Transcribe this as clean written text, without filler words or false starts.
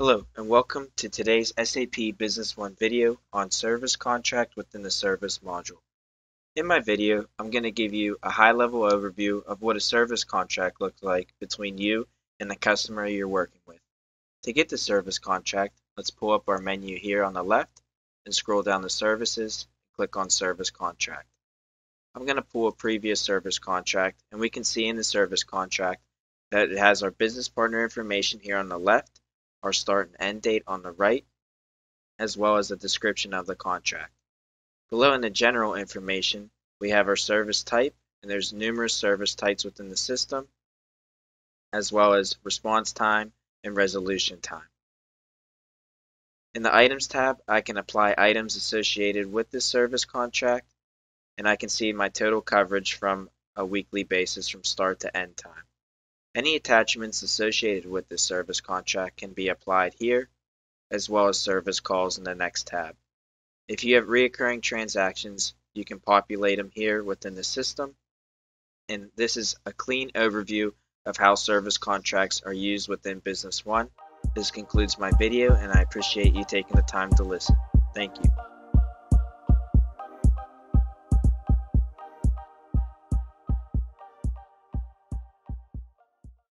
Hello and welcome to today's SAP Business One video on service contract within the service module. In my video, I'm going to give you a high-level overview of what a service contract looks like between you and the customer you're working with. To get the service contract, let's pull up our menu here on the left and scroll down to Services and click on Service Contract. I'm going to pull a previous service contract, and we can see in the service contract that it has our business partner information here on the left, our start and end date on the right, as well as a description of the contract. Below in the general information, we have our service type, and there's numerous service types within the system, as well as response time and resolution time. In the Items tab, I can apply items associated with this service contract, and I can see my total coverage from a weekly basis from start to end time. Any attachments associated with this service contract can be applied here, as well as service calls in the next tab. If you have reoccurring transactions, you can populate them here within the system. And this is a clean overview of how service contracts are used within Business One. This concludes my video, and I appreciate you taking the time to listen. Thank you.